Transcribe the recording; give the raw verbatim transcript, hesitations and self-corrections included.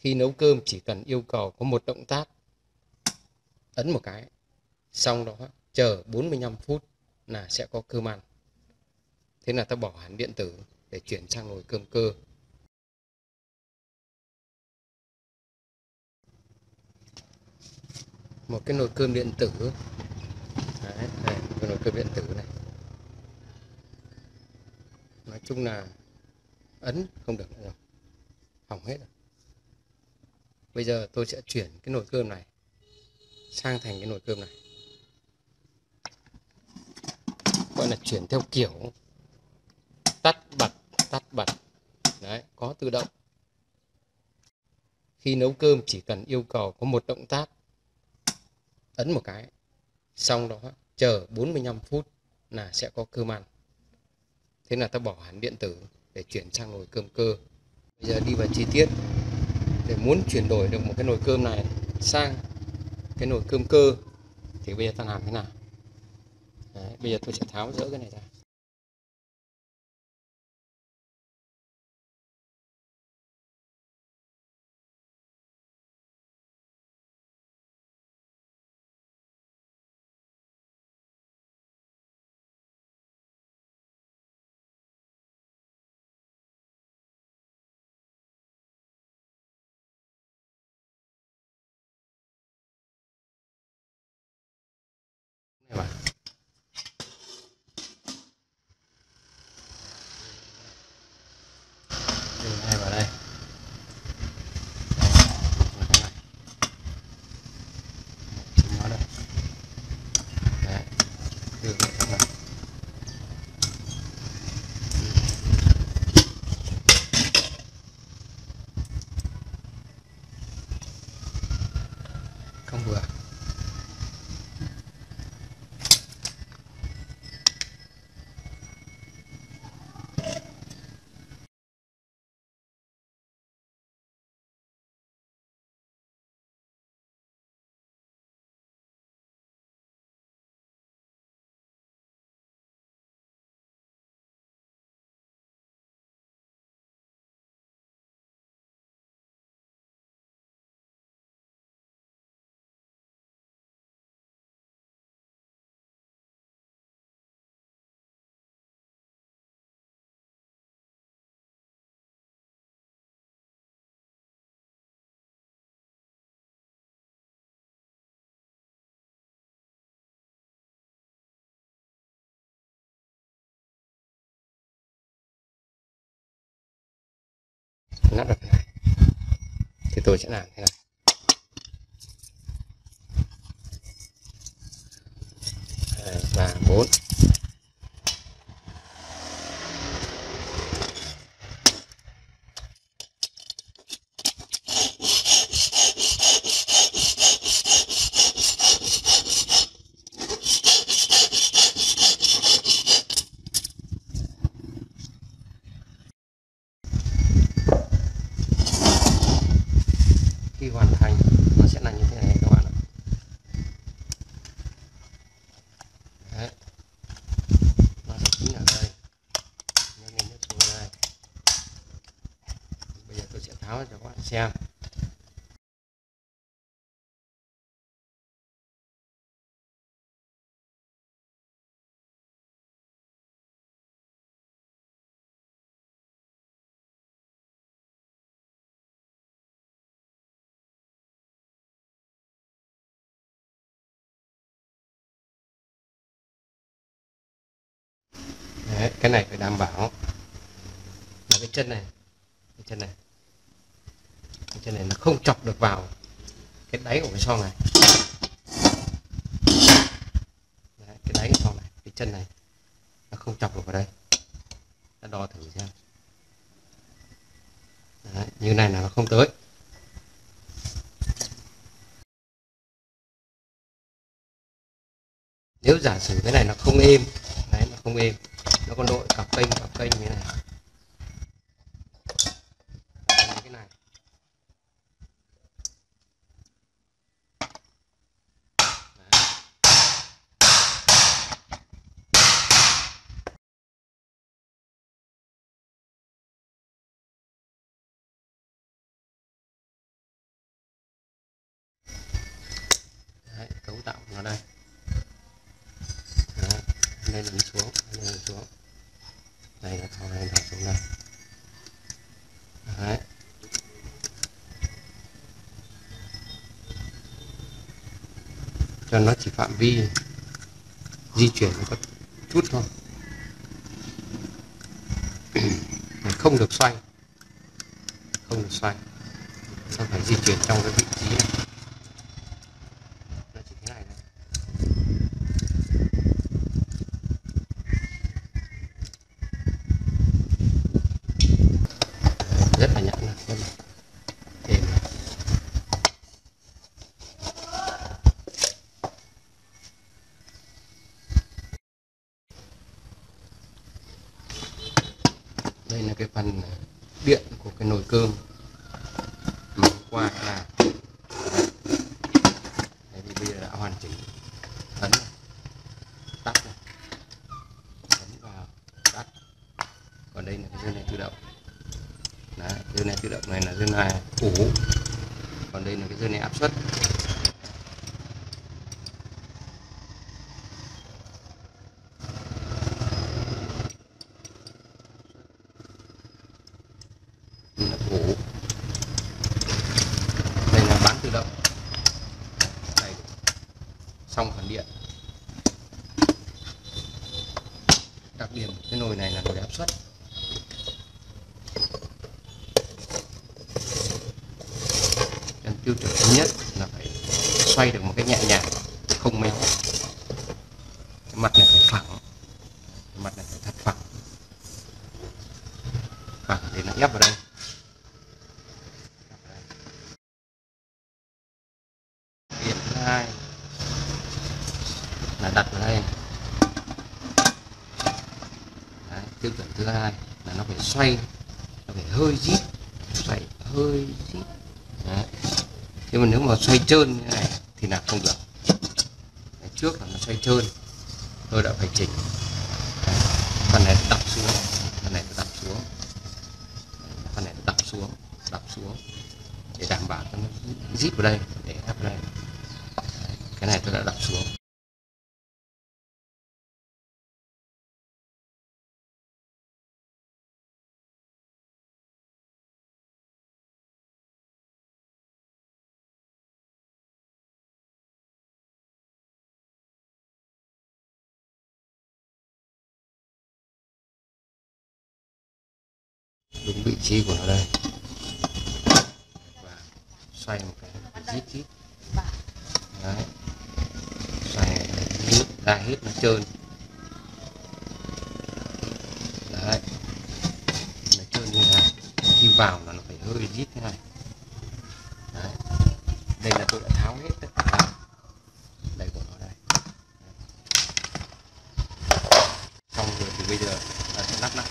Khi nấu cơm chỉ cần yêu cầu có một động tác, ấn một cái, xong đó chờ bốn mươi lăm phút là sẽ có cơm ăn. Thế là ta bỏ hẳn điện tử để chuyển sang nồi cơm cơ. Một cái nồi cơm điện tử. Đấy, này, cái nồi cơm điện tử này. Nói chung là ấn không được nữa rồi. Hỏng hết rồi. Bây giờ tôi sẽ chuyển cái nồi cơm này sang thành cái nồi cơm này. Gọi là chuyển theo kiểu tắt bật, tắt bật. Đấy, có tự động. Khi nấu cơm chỉ cần yêu cầu có một động tác, ấn một cái, xong đó chờ bốn mươi lăm phút là sẽ có cơm ăn. Thế là ta bỏ hẳn điện tử để chuyển sang nồi cơm cơ. Bây giờ đi vào chi tiết. Để muốn chuyển đổi được một cái nồi cơm này sang cái nồi cơm cơ thì bây giờ ta làm thế nào? Đấy, bây giờ tôi sẽ tháo dỡ cái này ra. Không vừa. Nắp được này thì tôi sẽ làm thế này. Hai, ba, bốn. Tháo cho các bạn xem. Đấy, cái này phải đảm bảo là cái chân này, cái chân này. Cho nên nó không chọc được vào cái đáy của cái son này. Đấy, cái đáy của son này, cái chân này nó không chọc được vào đây. Ta đo thử xem. Đấy, như này là nó không tới. Nếu giả sử cái này nó không êm, đấy, nó không êm, nó còn đội cặp kênh cặp kênh như thế này. cấu tạo của nó đây. Đó, đây là đi xuống, đây là xuống. Đây là tháo này tháo xuống đây. Đấy. Cho nó chỉ phạm vi di chuyển có chút thôi. Không được xoay. Không được xoay. Nó phải di chuyển trong cái vị trí này. Nó chỉ thế này thôi. Rất là nhẵn này, rất là êm này. Đây là cái phần điện của cái nồi cơm qua là đây, bây giờ đã hoàn chỉnh, ấn tắt này, ấn vào tắt. Còn đây là cái dây này tự động, đấy, dây này tự động này là dây này cũ, còn đây là cái dây này áp suất. Xong phần điện. Đặc điểm cái nồi này là nồi áp suất. Tiêu chuẩn thứ nhất là phải xoay được một cái nhẹ nhàng, không méo. Cái mặt này phải phẳng, cái mặt này phải thật phẳng, phẳng để nó ép vào đây. Điểm thứ hai là đặt vào đây. Đấy, tiêu chuẩn thứ hai là nó phải xoay, nó phải hơi rít, xoay hơi rít. Nhưng mà nếu mà xoay trơn như này thì là không được. Đấy, trước là nó xoay trơn, tôi đã phải chỉnh. Đấy, phần này đập xuống, phần này đập xuống, phần này đập xuống, đập xuống để đảm bảo cho nó rít vào đây, để đập đây. Đấy, cái này tôi đã đập xuống. Đúng vị trí của nó đây và xoay một cái rít rít. Đấy, xoay rít ra hết nó trơn. Đấy, nó trơn như này, khi vào là nó phải hơi rít thế này. Đấy, đây là tôi đã tháo hết tất cả ra. Đây của nó đây. Xong rồi thì bây giờ là sẽ lắp lại.